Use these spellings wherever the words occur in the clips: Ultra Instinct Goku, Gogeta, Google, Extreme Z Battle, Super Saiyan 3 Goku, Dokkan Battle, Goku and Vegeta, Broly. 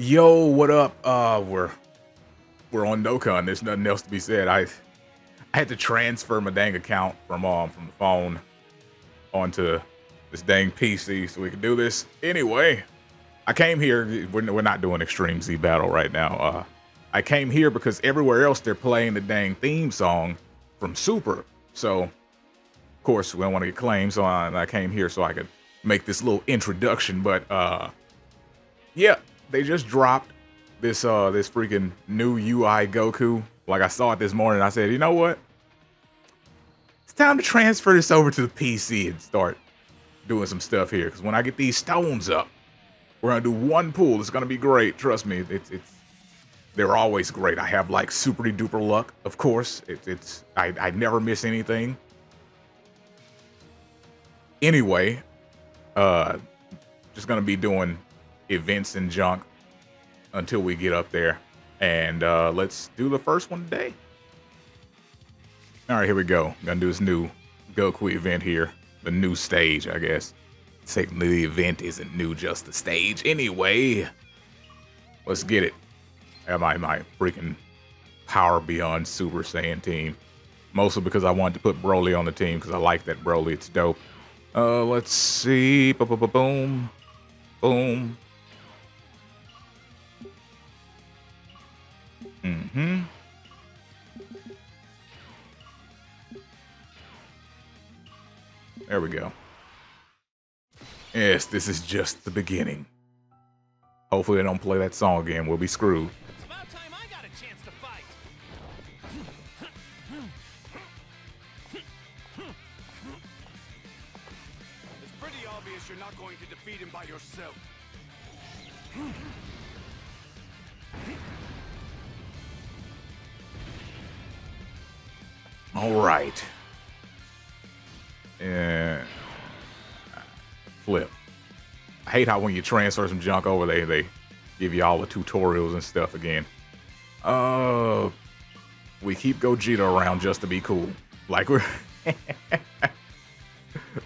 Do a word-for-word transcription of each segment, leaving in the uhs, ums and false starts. Yo, what up? Uh, we're we're on Dokkan. There's nothing else to be said. I I had to transfer my dang account from um from the phone onto this dang P C so we could do this. Anyway, I came here. We're, we're not doing Extreme Z Battle right now. Uh, I came here because everywhere else they're playing the dang theme song from Super. So, of course, we don't want to get claimed. So I, I came here so I could make this little introduction. But uh, yeah. They just dropped this uh this freaking new U I Goku. Like, I saw it this morning, I said, you know what? It's time to transfer this over to the P C and start doing some stuff here. Because when I get these stones up, we're gonna do one pool. It's gonna be great. Trust me, it's it's they're always great. I have like super duper luck, of course. It, it's I I never miss anything. Anyway, uh, just gonna be doing events and junk until we get up there, and uh let's do the first one today. All right, here we go. I'm gonna do this new Goku event here, the new stage, I guess. Technically the event isn't new, just the stage. Anyway, let's get it. I have my my freaking power beyond Super Saiyan team, mostly because I wanted to put Broly on the team because I like that Broly. It's dope. Uh let's see. Ba-ba-ba-boom. Boom. Mm-hmm. There we go. Yes, this is just the beginning. Hopefully they don't play that song again. We'll be screwed. It's about time I got a chance to fight. It's pretty obvious you're not going to defeat him by yourself. All right. Yeah. Flip. I hate how when you transfer some junk over there, they give you all the tutorials and stuff again. Uh, we keep Gogeta around just to be cool. Like, we're...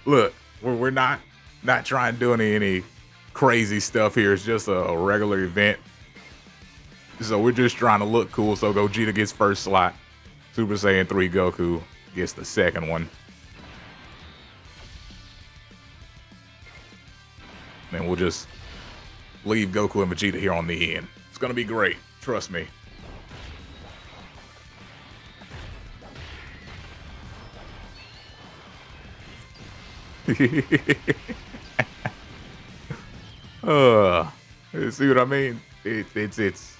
Look, we're, we're not not trying to do any, any crazy stuff here. It's just a regular event. So we're just trying to look cool. So Gogeta gets first slot. Super Saiyan three Goku gets the second one. And we'll just leave Goku and Vegeta here on the end. It's gonna be great, trust me. uh, see what I mean? It, it's it's.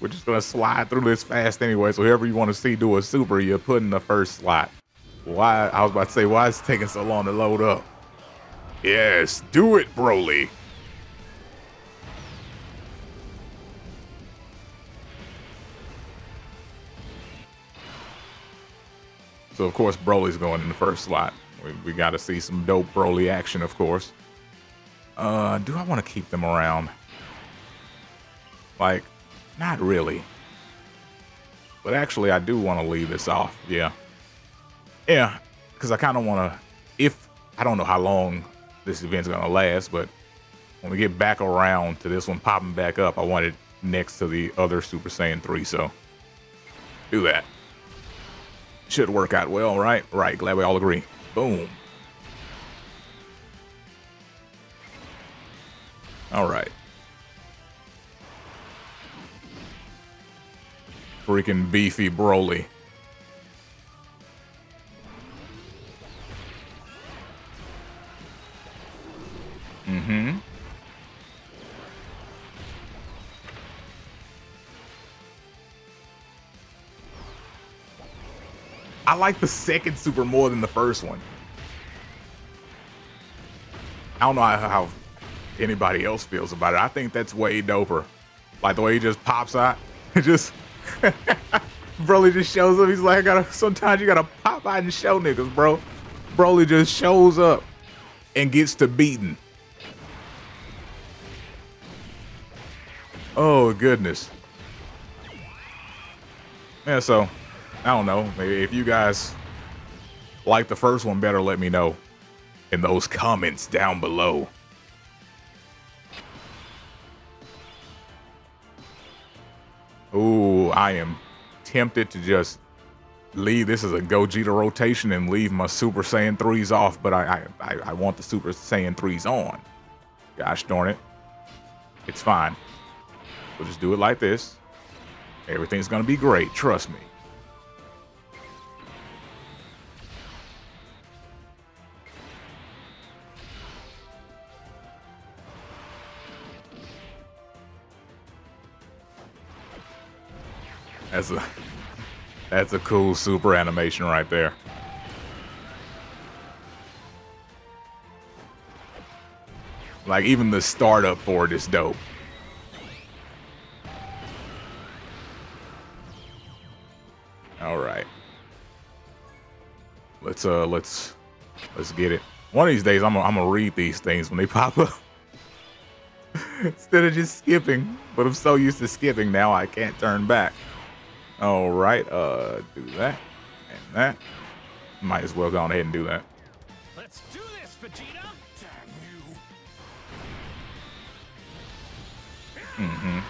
We're just gonna slide through this fast anyway. So whoever you want to see do a super, you put in the first slot. Why? I was about to say, why is it taking so long to load up? Yes, do it, Broly. So of course Broly's going in the first slot. We, we got to see some dope Broly action, of course. Uh, do I want to keep them around? Like. Not really. But actually, I do want to leave this off. Yeah. Yeah, because I kind of want to... If... I don't know how long this event's going to last, but when we get back around to this one popping back up, I want it next to the other Super Saiyan three, so... Do that. Should work out well, right? Right, glad we all agree. Boom. Alright. Freaking beefy Broly. Mm-hmm. I like the second super more than the first one. I don't know how anybody else feels about it. I think that's way doper. Like the way he just pops out. It just... Broly just shows up. He's like, I gotta, sometimes you gotta pop out and show niggas, bro. Broly just shows up and gets to beating. Oh, goodness. Yeah, so, I don't know. Maybe if you guys like the first one better, let me know in those comments down below. Ooh, I am tempted to just leave. This is a Gogeta rotation and leave my Super Saiyan threes off, but I, I, I want the Super Saiyan threes on. Gosh darn it. It's fine. We'll just do it like this. Everything's going to be great. Trust me. That's a, that's a cool super animation right there. Like, even the startup for it is dope. All right. Let's uh let's let's get it. One of these days I'm gonna, I'm gonna read these things when they pop up. Instead of just skipping, but I'm so used to skipping now I can't turn back. All right, uh, do that and that. Might as well go on ahead and do that. Let's do this, Vegeta. Damn you. Mm-hmm.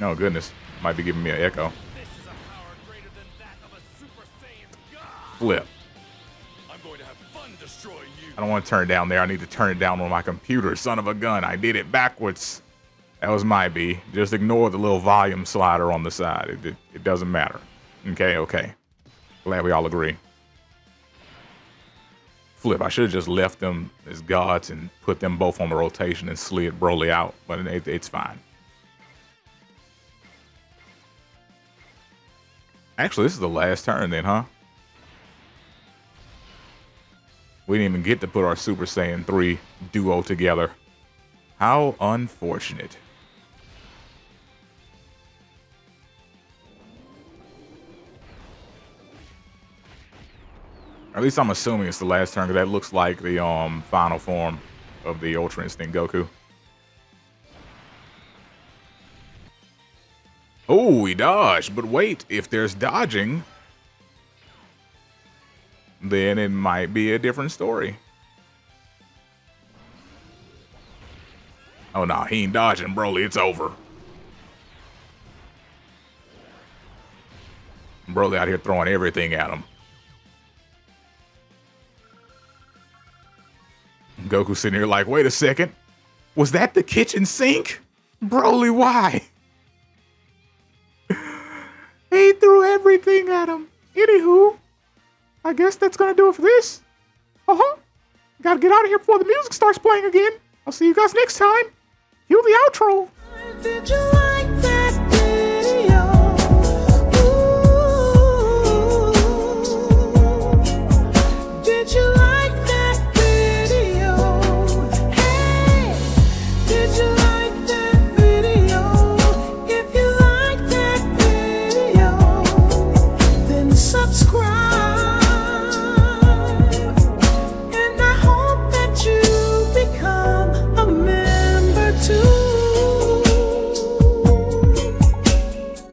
No, oh, goodness, might be giving me an echo. This is a power greater than that of a Super Saiyan God. Flip. I'm going to have fun destroying you. I don't want to turn it down there. I need to turn it down on my computer. Son of a gun! I did it backwards. That was my B. Just ignore the little volume slider on the side. It, it, it doesn't matter. Okay, okay. Glad we all agree. Flip. I should have just left them as gods and put them both on the rotation and slid Broly out, but it, it's fine. Actually, this is the last turn then, huh? We didn't even get to put our Super Saiyan three duo together. How unfortunate. Or at least I'm assuming it's the last turn, because that looks like the um final form of the Ultra Instinct Goku. Oh, he dodged, but wait, if there's dodging, then it might be a different story. Oh no, he ain't dodging, Broly. It's over. Broly out here throwing everything at him. Goku sitting here like, wait a second. Was that the kitchen sink? Broly, why? He threw everything at him. Anywho, I guess that's gonna do it for this. Uh-huh. Gotta get out of here before the music starts playing again. I'll see you guys next time. Cue the outro.